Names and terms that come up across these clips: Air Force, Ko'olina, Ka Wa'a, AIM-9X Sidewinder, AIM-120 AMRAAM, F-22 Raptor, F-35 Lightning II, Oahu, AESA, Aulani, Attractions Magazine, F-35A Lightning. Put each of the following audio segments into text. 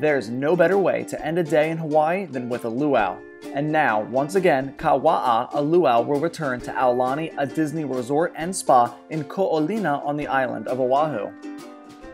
There's no better way to end a day in Hawaii than with a luau. And now, once again, Ka Wa'a, a luau, will return to Aulani, a Disney resort and spa in Ko'olina on the island of Oahu.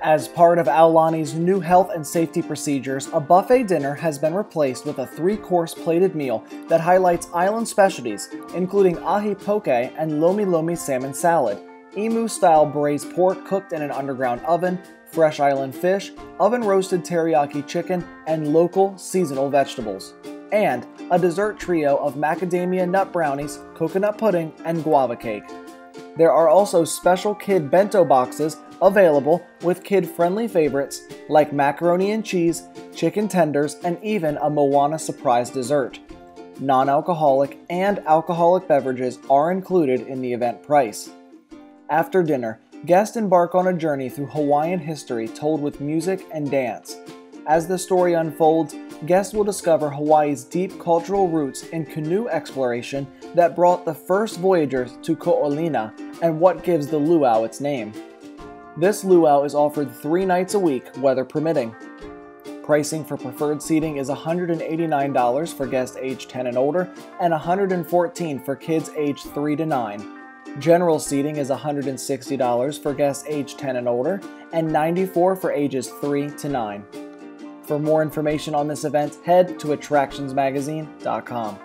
As part of Aulani's new health and safety procedures, a buffet dinner has been replaced with a three-course plated meal that highlights island specialties, including ahi poke and lomi-lomi salmon salad, emu-style braised pork cooked in an underground oven, fresh island fish, oven-roasted teriyaki chicken, and local seasonal vegetables. And a dessert trio of macadamia nut brownies, coconut pudding, and guava cake. There are also special kid bento boxes available with kid-friendly favorites like macaroni and cheese, chicken tenders, and even a Moana surprise dessert. Non-alcoholic and alcoholic beverages are included in the event price. After dinner, guests embark on a journey through Hawaiian history told with music and dance. As the story unfolds, guests will discover Hawaii's deep cultural roots in canoe exploration that brought the first voyagers to Ko'olina and what gives the luau its name. This luau is offered 3 nights a week, weather permitting. Pricing for preferred seating is $189 for guests age 10 and older and $114 for kids age 3 to 9. General seating is $160 for guests age 10 and older and $94 for ages 3 to 9. For more information on this event, head to attractionsmagazine.com.